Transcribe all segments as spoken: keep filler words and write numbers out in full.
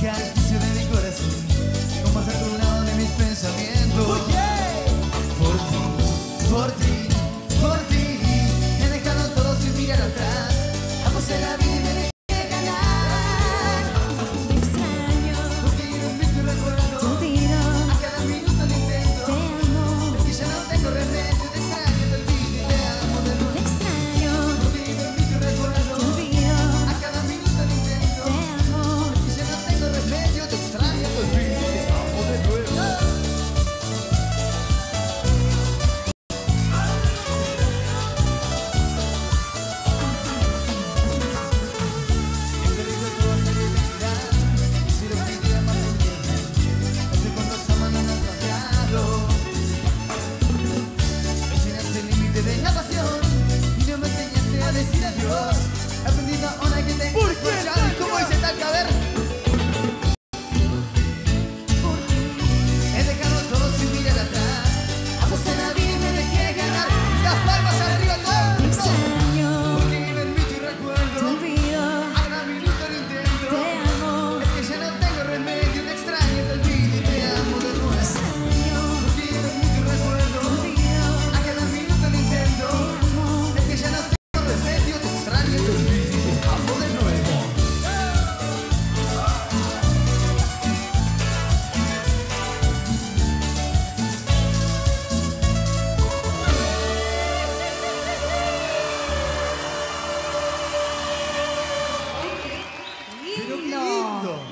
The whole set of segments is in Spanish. dejar que se ve mi corazón, como saturado de mis pensamientos. Oh, yeah. Por ti, por ti, por ti, he dejado todo sin mirar atrás. Vamos a la vida y me dejé ganar. Te extraño, porque yo me estoy recordando. Te olvido, a cada minuto lo intento. Te amo, porque ya no tengo remedio. Te extraño, te olvido y te amo de nuevo. Te extraño, porque yo me estoy recordando. Te olvido, a cada minuto lo intento. Te amo, porque ya no tengo remedio. Te extraño, te olvido y te amo de nuevo.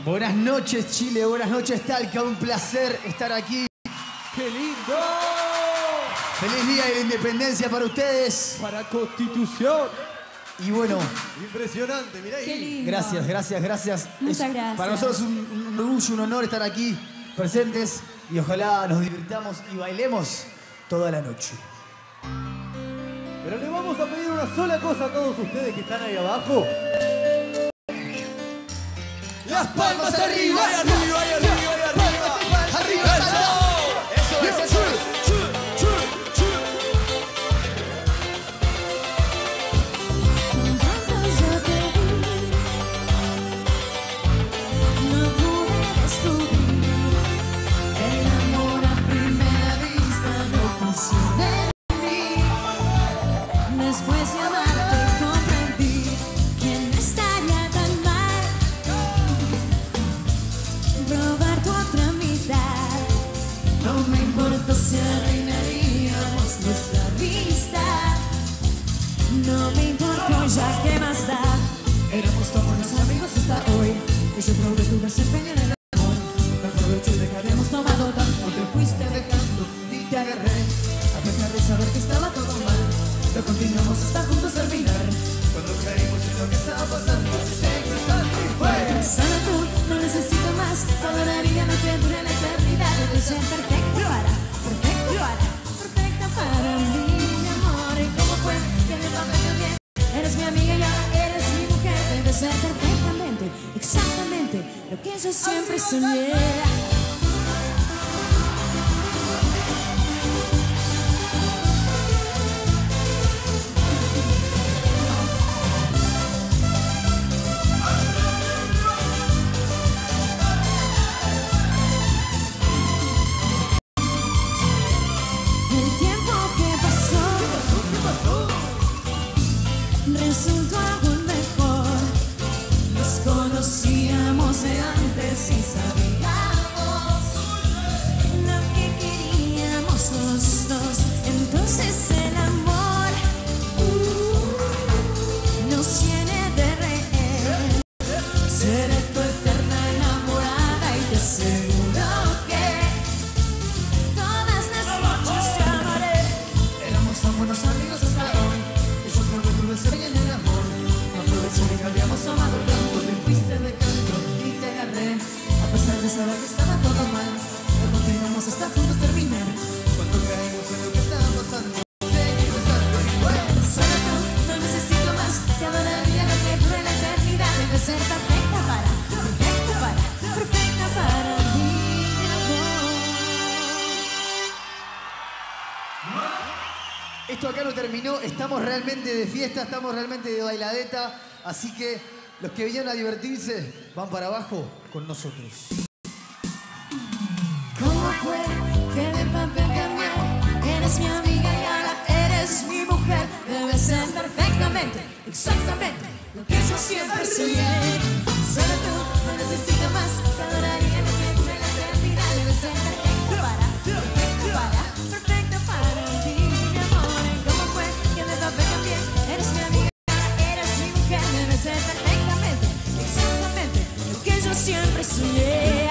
Buenas noches, Chile. Buenas noches, Talca. Un placer estar aquí. ¡Qué lindo! Feliz Día de la Independencia para ustedes. Para Constitución. Y bueno. Impresionante, mirá ahí. Qué lindo. Gracias, gracias, gracias. Muchas es, gracias. Para nosotros es un, un orgullo, un honor estar aquí presentes y ojalá nos divirtamos y bailemos toda la noche. Pero le vamos a pedir una sola cosa a todos ustedes que están ahí abajo. Las palmas arriba, y arriba, y arriba, y arriba, arriba, arriba, eso, eso es, eso es. Yo te vi, no pude descubrir el amor a primera vista, no pasó de mí. Después de amarte comprendí quién estaría. Robar tu otra mitad, no me importa si arruinaríamos nuestra vista. No me importa ya que más da, éramos tan buenos amigos hasta hoy. Y yo probé tu desempeño en el amor, me aprovecho de que habíamos tomado tanto. Te fuiste dejando y te agarré, a pesar de saber que estaba todo mal. Lo continuamos hasta juntos al final, cuando caímos en lo que estaba pasando. Solo tú, no necesito más. Adoraría no que dure la eternidad. Eres perfecto ahora, perfecto ahora, perfecta para mí, mi amor. ¿Y cómo fue que me va medio bien? Eres mi amiga y ahora eres mi mujer. Debes ser perfectamente, exactamente lo que yo siempre soñé. Resultó aún mejor. Nos conocíamos de antes y sabíamos lo que queríamos los dos. Entonces el amor uh, nos llena de reír. Seré tu eterna enamorada y te aseguro que todas las noches te amaré. Éramos tan buenos amigos hasta hoy. Y yo creo que tú me sabías. Habíamos amado tanto, te fuiste de canto y te agarré, a pesar de saber que estaba todo mal. Lo continuamos hasta juntos terminar, cuando caímos en lo que estaba pasando. Seguimos tanto y bueno, solo tú, no necesito más. Te adoraría lo que dure la eternidad. Debe ser perfecta para, perfecta para, perfecta para mí, mi amor. Esto acá no terminó, estamos realmente de fiesta, estamos realmente de bailadeta. Así que los que vienen a divertirse van para abajo. con nosotros. ¿Cómo fue que de papel cambié? Eres mi amiga y ahora eres mi mujer. Debes ser perfectamente, exactamente lo que yo siempre soñé. Solo tú, no necesito más. Te adoraría desde tú en la eternidad. Debes ser perfecto para, perfecto para, perfecto para ti, mi amor. ¿Cómo fue que de papel cambié? Eres mi amiga y ahora eres mi mujer. Debes ser perfectamente, exactamente lo que yo siempre soñé.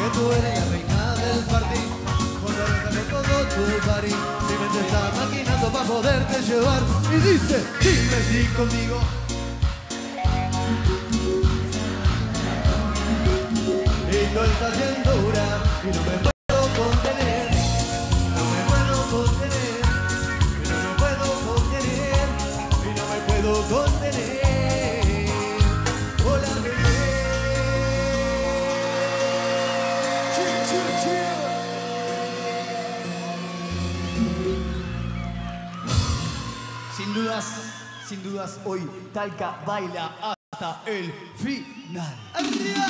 Que tú eres la reina del partido, cuando de París. Mi mente está maquinando para poderte llevar. Y dice, dime si conmigo. Y tú estás bien dura y no me puedo contener. No me puedo contener. Y no me puedo contener. Y no me puedo contener. Sin dudas, sin dudas, hoy Talca baila hasta el final. ¡Arriba!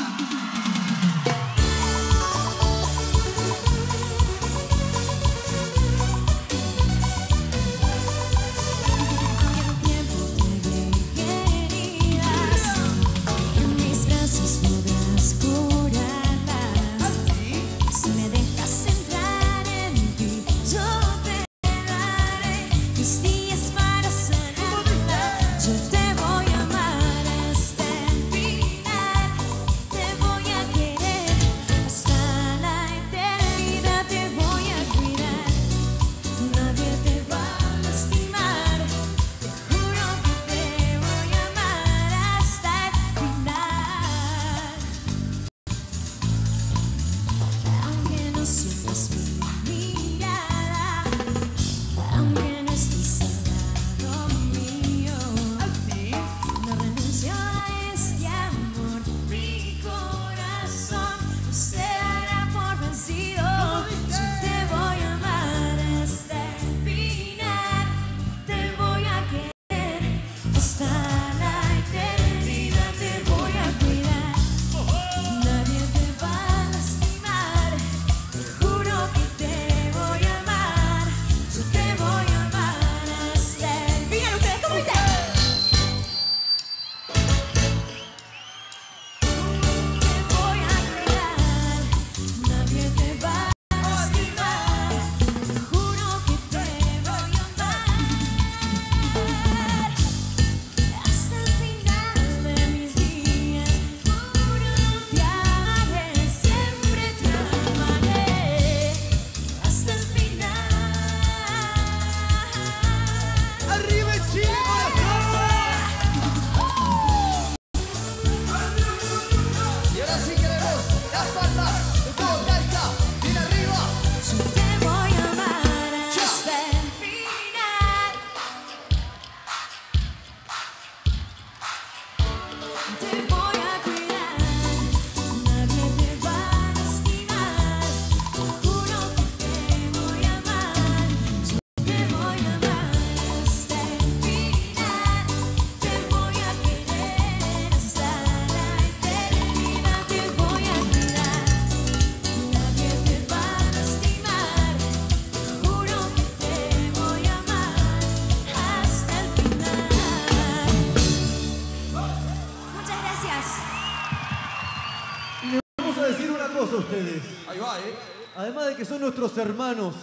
Ustedes. Ahí va, ¿eh? Además de que son nuestros hermanos,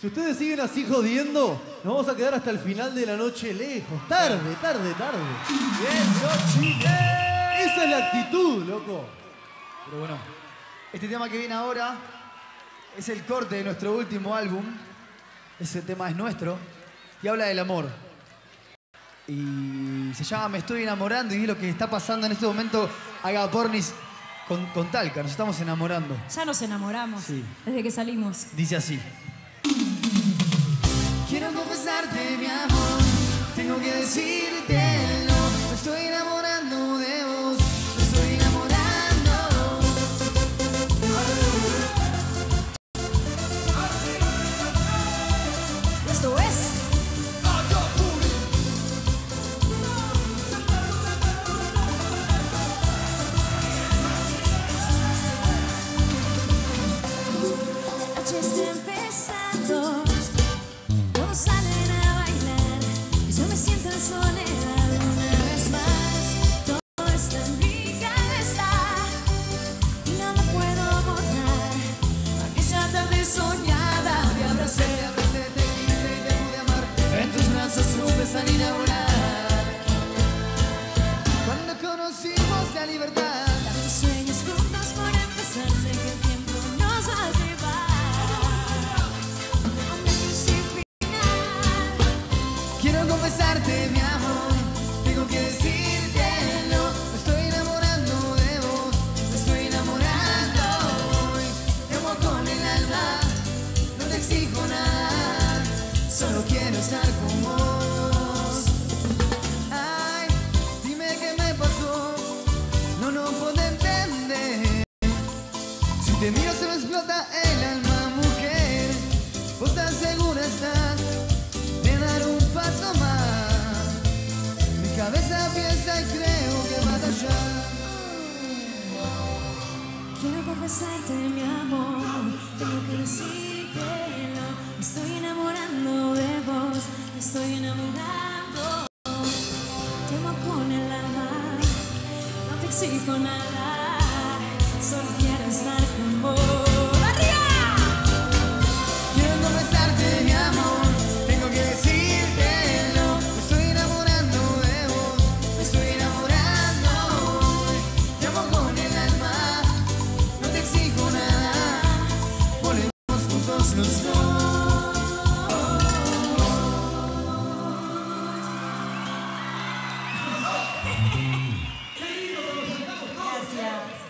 si ustedes siguen así jodiendo, nos vamos a quedar hasta el final de la noche lejos. Tarde, tarde, tarde. ¡Eso, Chile! Esa es la actitud, loco. Pero bueno, este tema que viene ahora es el corte de nuestro último álbum. Ese tema es nuestro y habla del amor. Y se llama Me Estoy Enamorando y es lo que está pasando en este momento Agapornis Con, con Talca, nos estamos enamorando. Ya nos enamoramos, sí. Desde que salimos. Dice así. Quiero confesarte, mi amor, tengo que decírtelo. Me estoy enamorando de vos, me estoy enamorando. Esto es... Estoy empezando, todos salen a bailar y yo me siento sola. exijo nada, solo quiero estar con vos. Ay, dime qué me pasó, no, no puedo entender. Si te miro se me explota el alma, mujer. Vos tan segura estás de dar un paso más. Mi cabeza piensa y creo que vas allá. Quiero confesarte mi amor, tengo que decírtelo. Me estoy enamorando de vos, me estoy enamorando. Te amo con el alma, no te exijo nada, solo quiero estar con vos.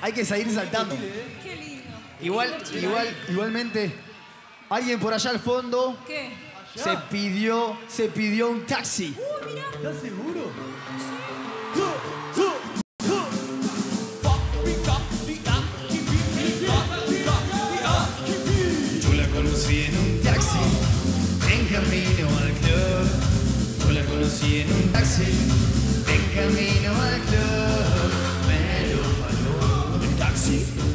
Hay que seguir saltando. Qué lindo. Igual, igual, igualmente, alguien por allá al fondo ¿Qué? se pidió, se pidió un taxi. Uh, mirá. ¿Estás seguro? Yo la conocí en un taxi, en camino al club. Yo la conocí en un taxi, en camino al club.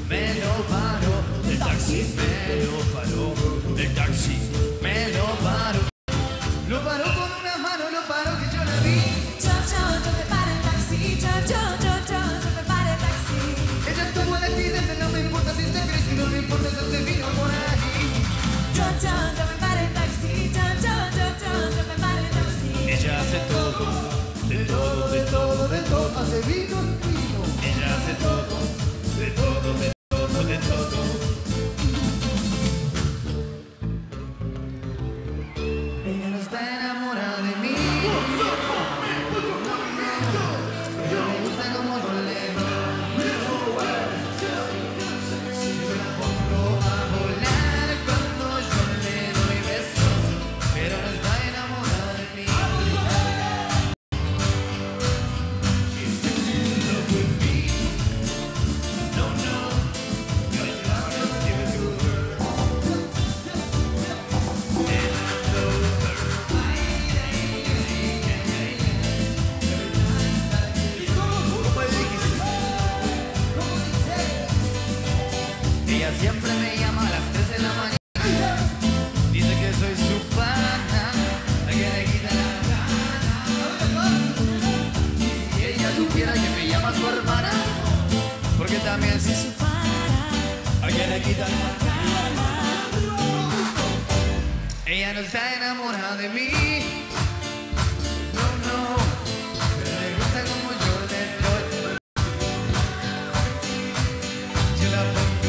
Me lo paró, el taxi me lo paró, el taxi me lo paró. Lo paró con una mano, lo paró que yo la vi. Yo, yo, yo me paro el taxi, yo, yo, yo, yo, yo me paro el taxi. Ella tuvo el accidente, no me importa si está crecido, no me importa si se vino por aquí. Yo, yo, yo me paro el taxi, yo, yo, yo, yo, yo me paro el taxi. Ella hace todo, de todo, de todo, de todo, hace vino y vino. Ella hace todo. De todo, de todo, de todo. Ella no está enamorada de mí. Pero me gusta como yo le doy. Si yo la pongo a volar cuando yo le doy besos. Pero no está enamorada de mí. Siempre me llama a las tres de la mañana. Dice que soy su pana, la que le quita la gana. Si ella supiera que me llama su hermana, porque también soy su pana, la que le quita la gana. Ella no está enamorada de mí. No, no. Pero le gusta como yo le doy. Yo la pongo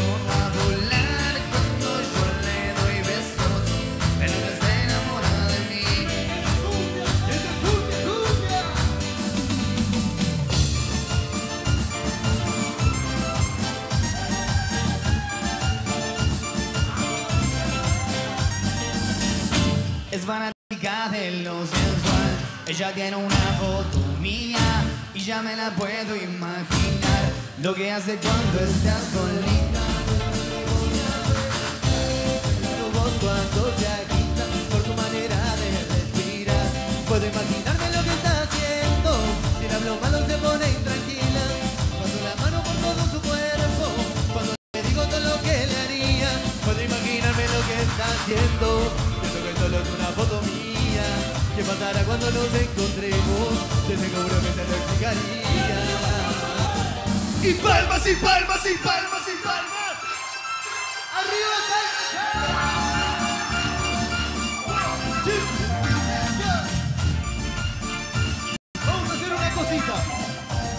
fanática de lo sensual. Ella tiene una foto mía y ya me la puedo imaginar lo que hace cuando estás solita. Vos cuando te agitas por tu manera de respirar, puedo imaginarme lo que está haciendo. Si le hablo malo se pone intranquila, cuando la mano por todo su cuerpo, cuando le digo todo lo que le haría, puedo imaginarme lo que está haciendo. Solo es una foto mía. ¿Qué pasará cuando nos encontremos? Te seguro que te lo explicaría. Y palmas, y palmas, y palmas, y palmas. ¡Arriba, Talca! Vamos a hacer una cosita.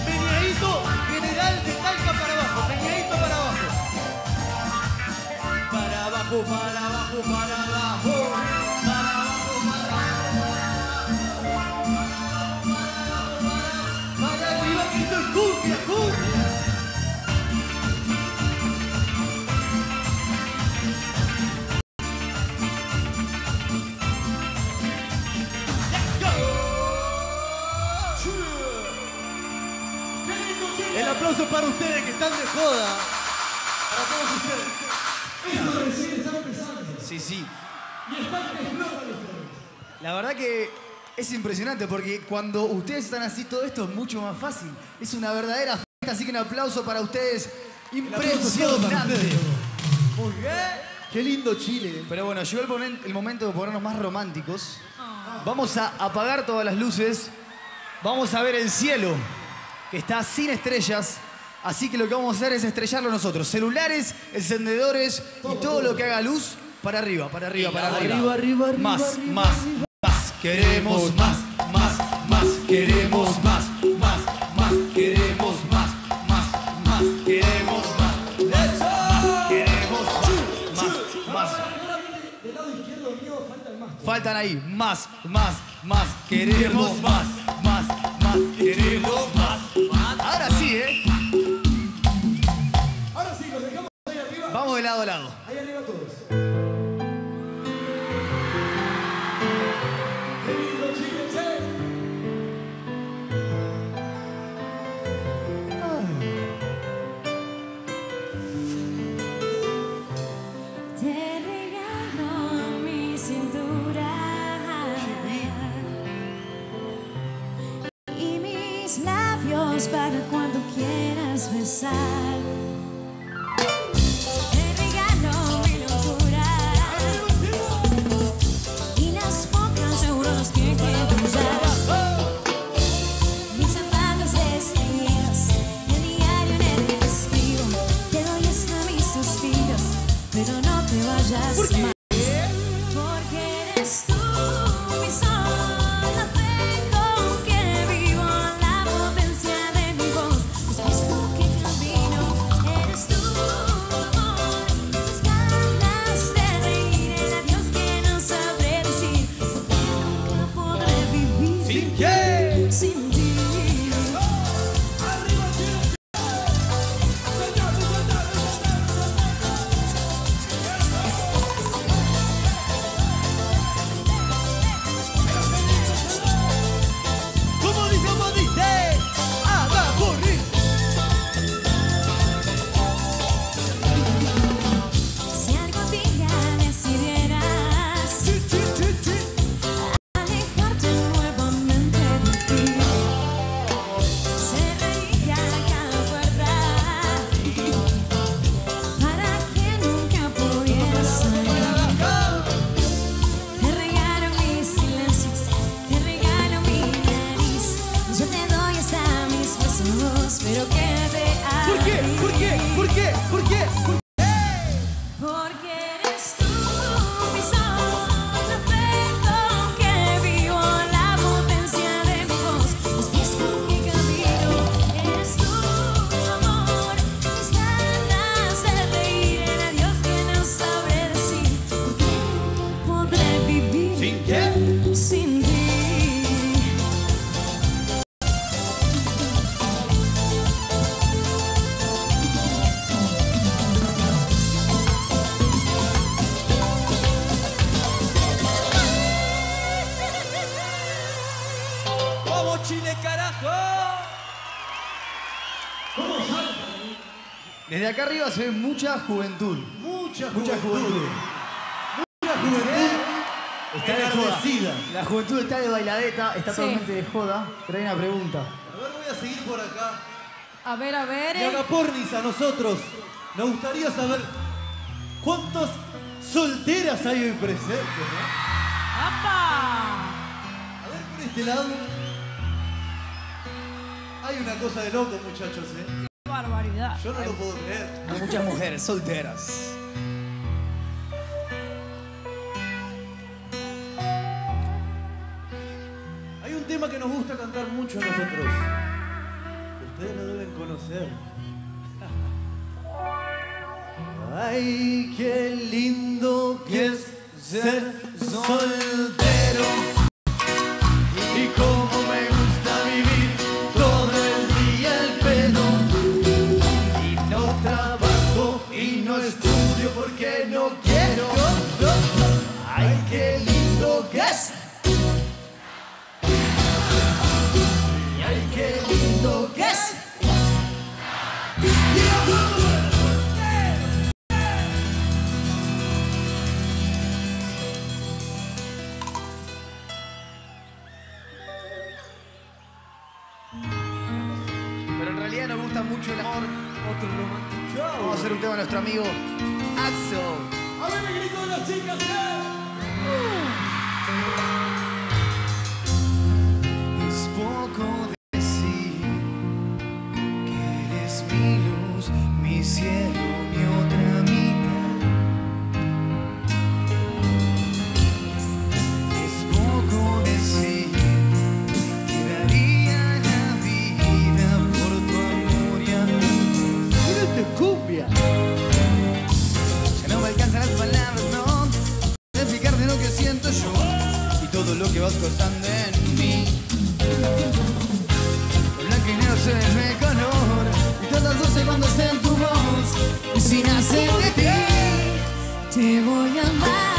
Peñadito general de Talca para abajo. Peñadito para abajo. Para abajo, para abajo, para abajo. aplauso para ustedes que están de joda. Para todos ustedes. Esto recién está empezando. Sí, sí. Y están que explotan ustedes. La verdad que es impresionante porque cuando ustedes están así, todo esto es mucho más fácil. Es una verdadera fiesta, así que un aplauso para ustedes. Impresionante. Muy bien. Qué lindo Chile. Pero bueno, llegó el, el momento de ponernos más románticos. Oh. Vamos a apagar todas las luces. Vamos a ver el cielo, que está sin estrellas. Así que lo que vamos a hacer es estrellarlo nosotros. Celulares, encendedores y todo lo que haga luz. Para arriba, para arriba, para arriba. Arriba, arriba, arriba. Más, más, más. Queremos más, más, más. Queremos más, más, más. Queremos más, más, más. Queremos más. Faltan ahí, más, más, más, queremos más, más, más, queremos más, más. Ahora sí, ¿eh? Ahora sí, los dejamos ahí arriba. Vamos de lado a lado. Ahí arriba todos. Querido Chile, che. Te regalo mi cintura. Labios para cuando quieras besar. Te regalo mi locura y las pocas euros que quedan ya. Mis zapatos vestidos, el diario en el que escribo. Te doy hasta mis suspiros, pero no te vayas. ¿Por qué? Más. Porque eres tú mi sol. Desde acá arriba se ve mucha juventud. Mucha, mucha juventud. juventud. Mucha juventud. Está enardecida. La juventud está de bailadeta, está sí. totalmente de joda. Pero hay una pregunta. A ver, voy a seguir por acá. A ver, a ver. Y Agapornis, a nosotros nos gustaría saber cuántas solteras hay hoy presentes, ¿no? ¡Apa! A ver, por este lado. Hay una cosa de loco, muchachos, ¿eh? Barbaridad. Yo no lo puedo creer. Hay muchas mujeres solteras. Hay un tema que nos gusta cantar mucho a nosotros. Ustedes lo deben conocer. Ay, qué lindo que es ser soltero. Y cómo me gusta vivir todo el día el pedo. No estudio porque no quiero. Ay, qué lindo que es. Ay, qué lindo que es. cápsula. Vamos a hacer un tema a nuestro amigo Axel. A ver, me gritó las chicas. Es poco decir que eres mi luz, mi cielo, mi otra mitad. Es poco decir. Cumbia. Ya no me alcanzan las palabras, no, de fijarte lo que siento yo y todo lo que vas causando en mí. Blanco y negro se ve color y todo dulce cuando esté en tu voz, y sin hacer de ti te voy a amar.